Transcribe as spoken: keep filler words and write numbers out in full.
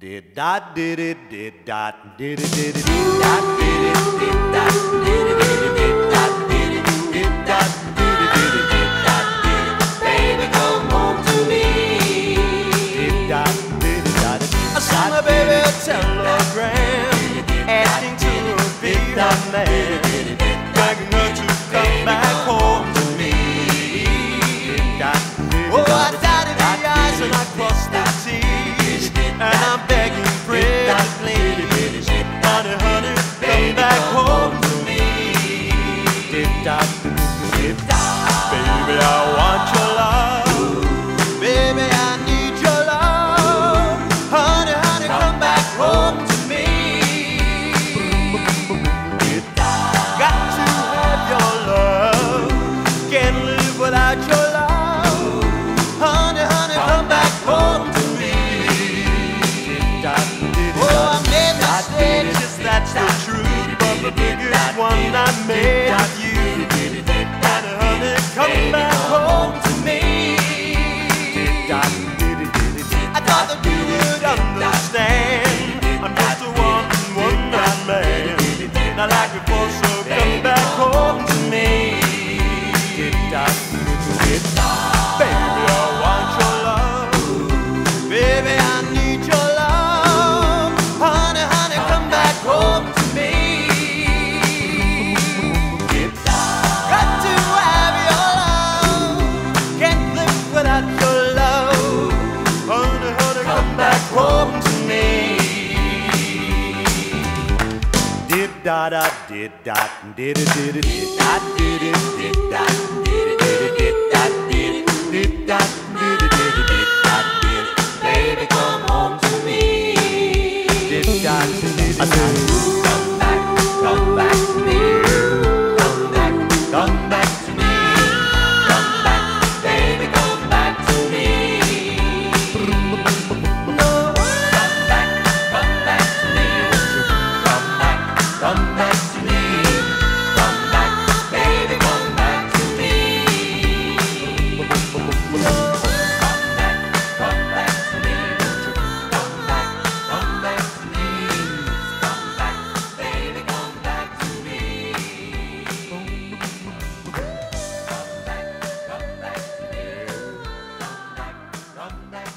Did dot did it did dot did it did it did dot did it did dot did it did dot did it did dot did it did dot did it, baby come home to me. Did dot did it dot did. I sent my baby a telegram asking to be my man, begging her to come back home to me. Oh, I dotted the i's and I crossed the t's, and I'm begging prayer to please, honey, honey, come back home to me. Baby, I want your love, baby, I need your love, honey, honey, come back home to me. Got to have your love, can't live without your love, honey, honey, come back home to me. Oh, I made mistakes, that's the truth, but the biggest one I made was you. Honey, honey, come back home to me. I thought that you would understand, I'm just a one one night man, not like before, so come back home to me. Baby, I want your love, baby, I need your love, honey, honey, come back home to me. Got to have your love, can't live without your love, honey, honey, come back home to me. Did da da did da did it did it did da did it did da did it did it did da did it did da did it did it did da did it, baby come home to me. Did da did it come back, come back to me, come back, come back to me, come back, baby come back to me. Come back, come back to me, come back, come back to me, come back, baby come back to me. Come back, come back to me, come back, come back to me, come back, baby come back to me. Come back, come back to me, come back, come back.